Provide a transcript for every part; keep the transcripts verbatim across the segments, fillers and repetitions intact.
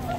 Oh!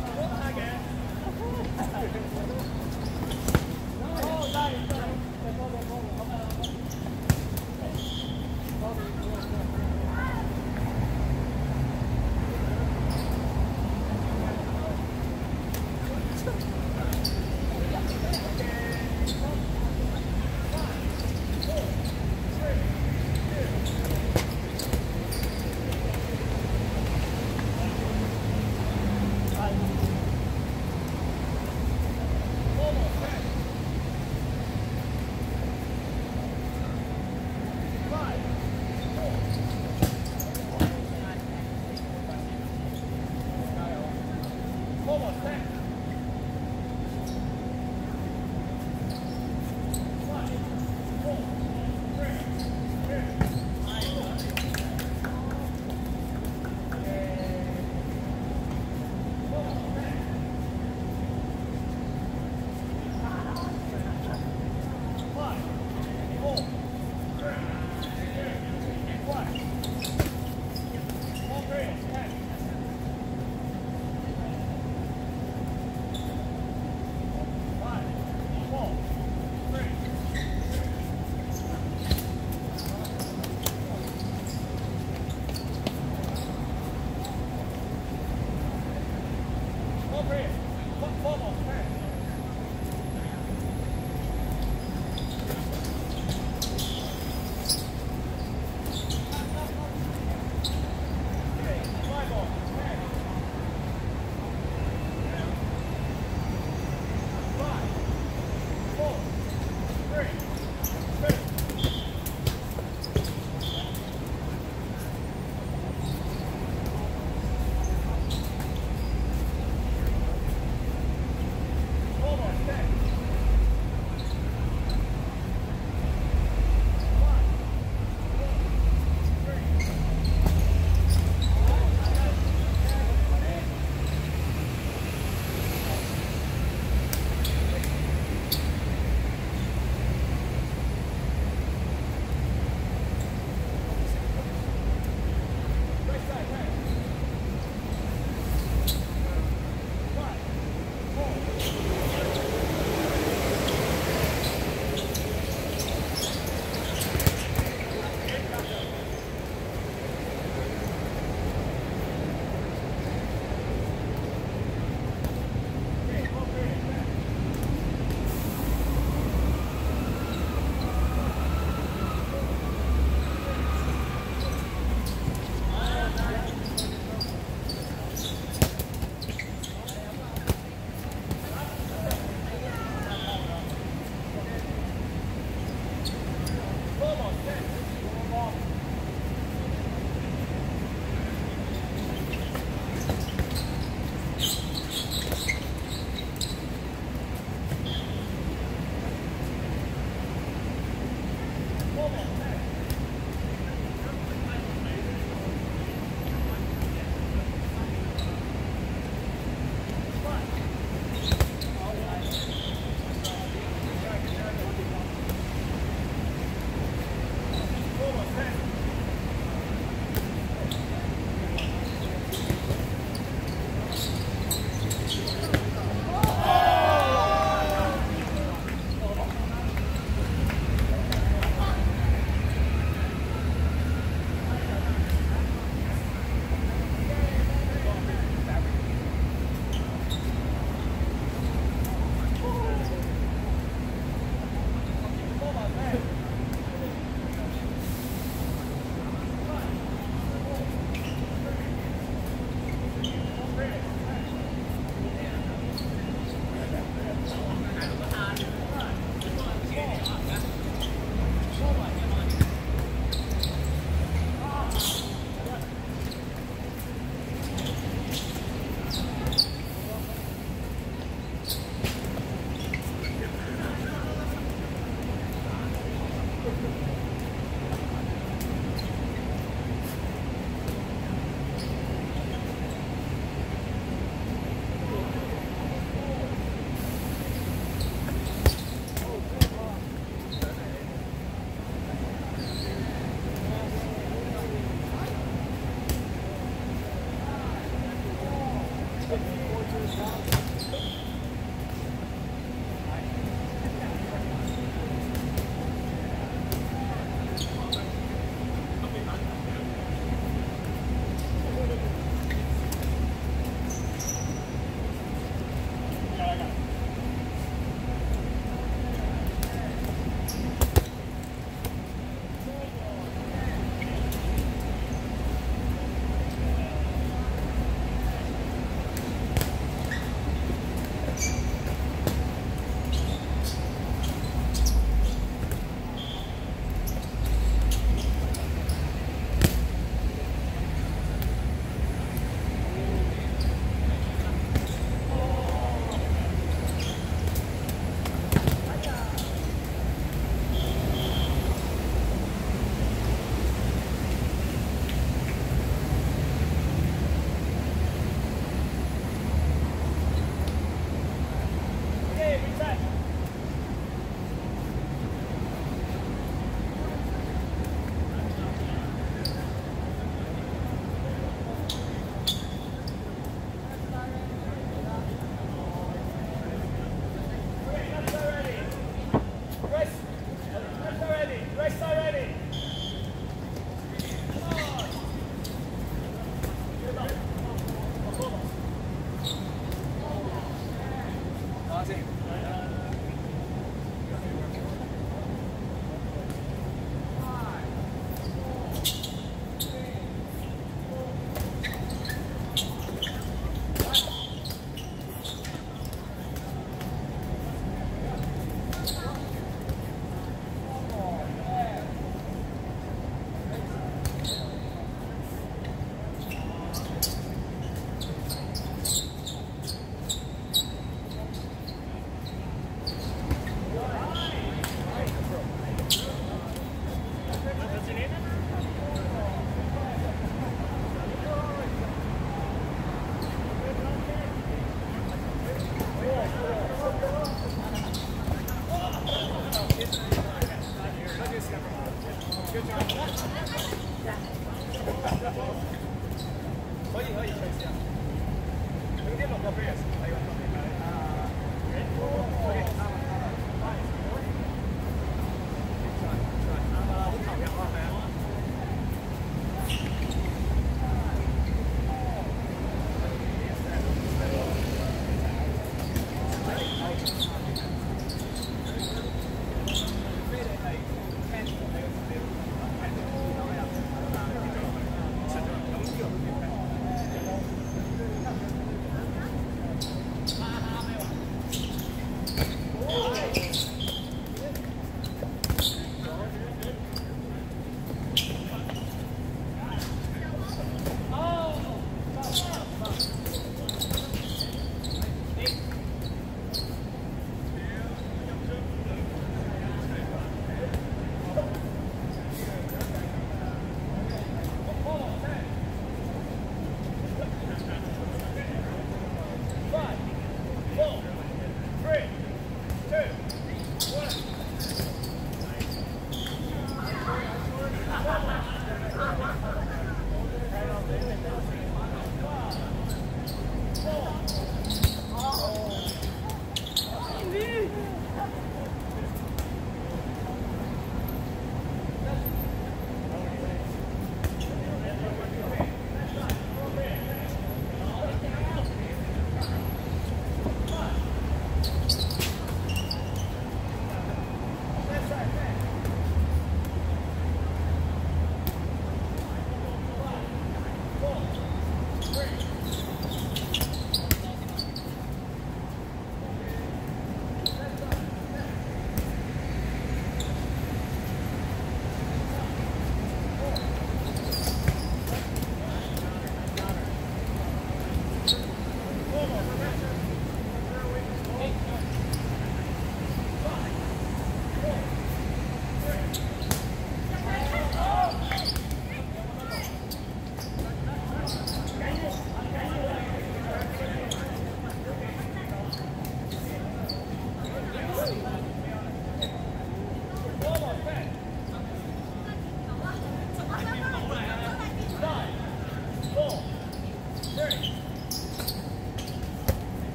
I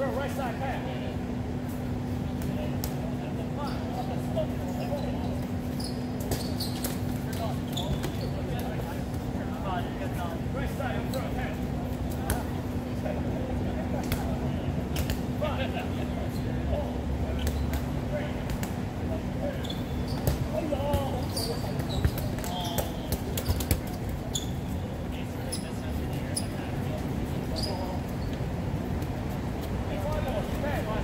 Girl, right side pass. Right side up front, pass. Hey,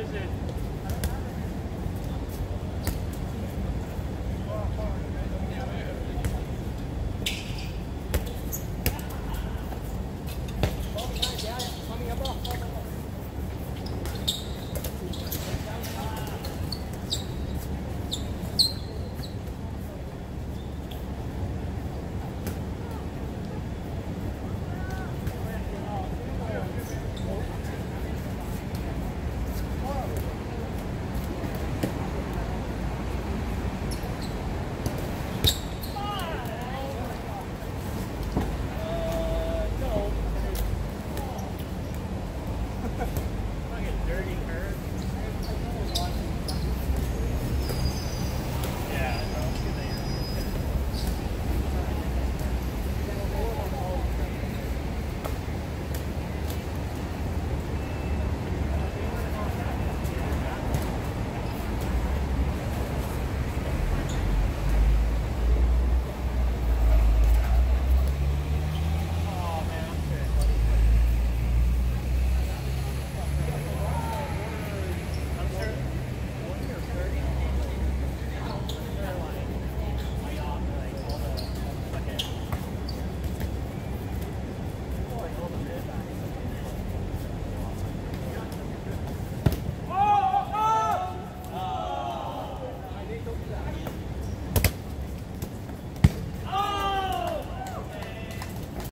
is it?